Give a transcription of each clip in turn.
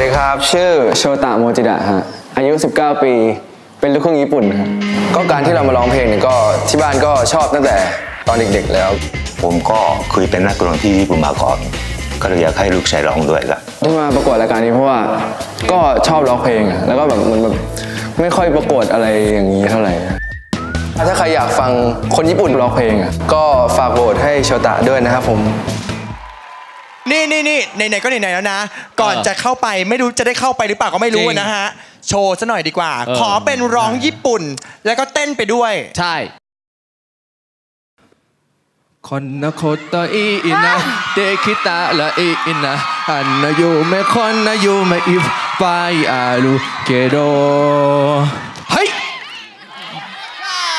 สวัสดีครับชื่อโชตะโมจิดะฮะอายุ19ปีเป็นลูกครึ่งญี่ปุ่นครับก็การที่เรามาร้องเพลงเนี่ยก็ที่บ้านก็ชอบตั้งแต่ตอนเด็กๆแล้วผมก็เคยเป็นนักร้องที่ญี่ปุ่นมาก่อนก็เลยอยากให้ลูกชายร้องด้วยครับที่มาประกวดรายการนี้เพราะว่าก็ชอบร้องเพลงแล้วก็แบบมันแบบไม่ค่อยประกวดอะไรอย่างนี้เท่าไหร่ถ้าใครอยากฟังคนญี่ปุ่นร้องเพลงก็ฝากโหวตให้โชตะด้วยนะครับผมนี่ไหนๆก็ไหนๆแล้วนะก่อนจะเข้าไปไม่รู้จะได้เข้าไปหรือเปล่าก็ไม่รู้นะฮะโชว์ซะหน่อยดีกว่าขอเป็นร้องญี่ปุ่นแล้วก็เต้นไปด้วยใช่こんなこといいなできたらいいなあんな夢こんな夢いっぱいあるけどはい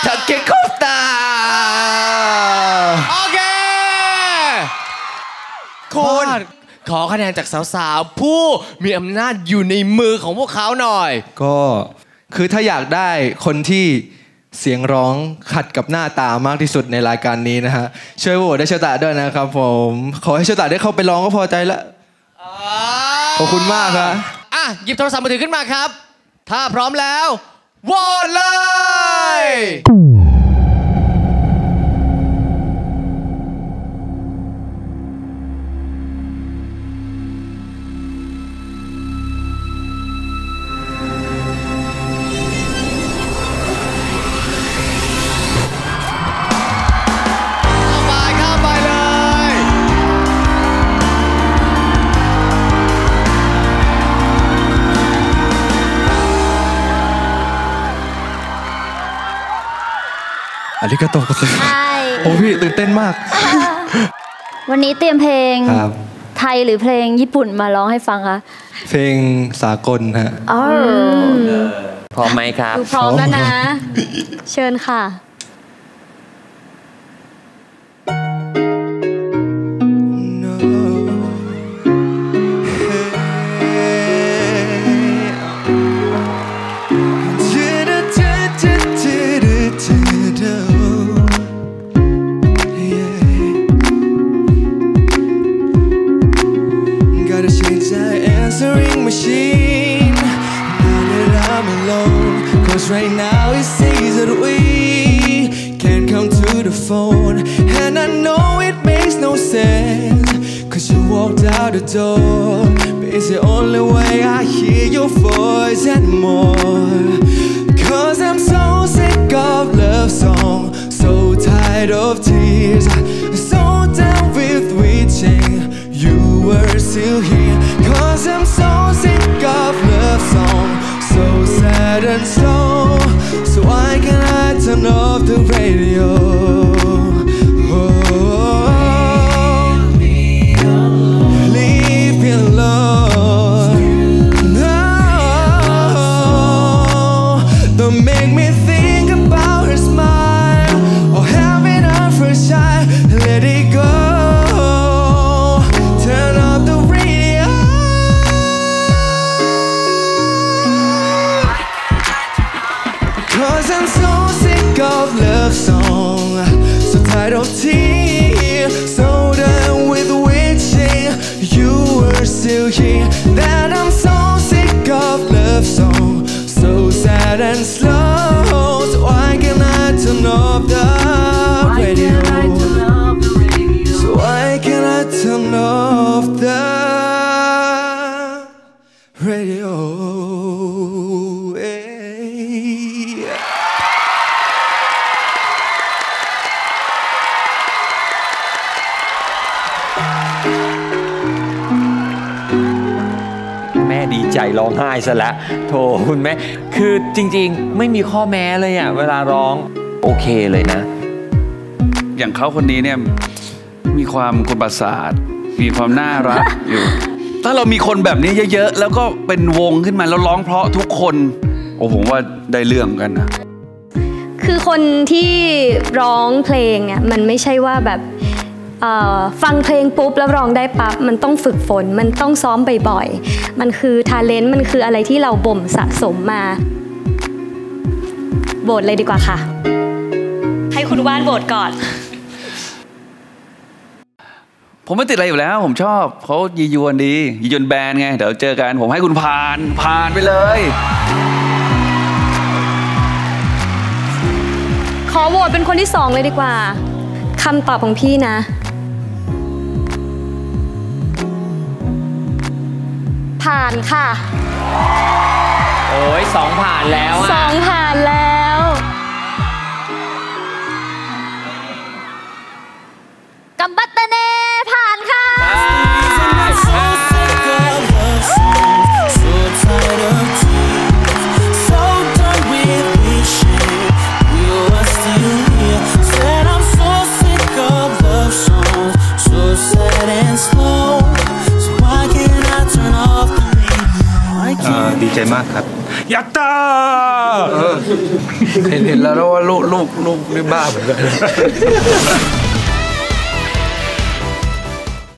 タケコプター オーケー คุณขอคะแนนจากสาวๆผู้มีอำนาจอยู่ในมือของพวกเขาหน่อยก็คือถ้าอยากได้คนที่เสียงร้องขัดกับหน้าตามากที่สุดในรายการนี้นะฮะช่วยโหวตให้โชตะด้วยนะครับผมขอให้โชตะได้เข้าไปร้องก็พอใจละขอบคุณมากครับอ่ะหยิบโทรศัพท์มือถือขึ้นมาครับถ้าพร้อมแล้วโหวตเลยอันนี้ก็ตกใจโอ้พี่ตื่นเต้นมากวันนี้เตรียมเพลงไทยหรือเพลงญี่ปุ่นมาร้องให้ฟังคะเพลงสากลฮะพร้อมไหมครับพร้อมแล้วนะเชิญค่ะRight now it seems that we can't come to the phone And I know it makes no sense Cause you walked out the door But it's the only way I hear your voice anymore Cause I'm so sick of love songs So tired of tears So down with wishing you were still here Cause I'm so sick of love songs So sad and slow So why can't I turn off the radio? Oh, leave me alone No, don't make me think about her smile Or having her first child Let it go Turn off the radio Cause I'm so sick of love songs So tired of tears So done with wishing You were still here That I'm so sick of love songs So sad and slow So why can't I turn off the radio? So why can't I turn off the radio?ดีใจร้องไห้ซะแล้วโธ่คุณแม่คือจริงๆไม่มีข้อแม้เลยอ่ะเวลาร้องโอเคเลยนะอย่างเขาคนนี้เนี่ยมีความกุประสาทมีความน่ารักอยู่ถ้าเรามีคนแบบนี้เยอะๆแล้วก็เป็นวงขึ้นมาแล้วร้องเพราะทุกคนโอ้ผมว่าได้เรื่องกันนะคือคนที่ร้องเพลงเนี่ยมันไม่ใช่ว่าแบบฟังเพลงปุ๊บแล้วร้องได้ปั๊บมันต้องฝึกฝนมันต้องซ้อมบ่อยๆมันคือทาเลนต์มันคืออะไรที่เราบ่มสะสมมาโหวตเลยดีกว่าค่ะให้คุณว่านโหวตก่อนผ ผมไม่ติดอะไรอยู่แล้วผมชอบเขายียวนดียียวนแบนไงเดี๋ยวเจอกันผมให้คุณผ่านไปเลยขอโหวตเป็นคนที่สองเลยดีกว่าคำตอบของพี่นะผ่านค่ะโอ้ยสองผ่านแล้วสองผ่านแล้วกัมบัตเตเน่ผ่านค่ะดีใจมากครับยัตตาเห็นแล้วว่าลูกนี่บ้าเหมือนกัน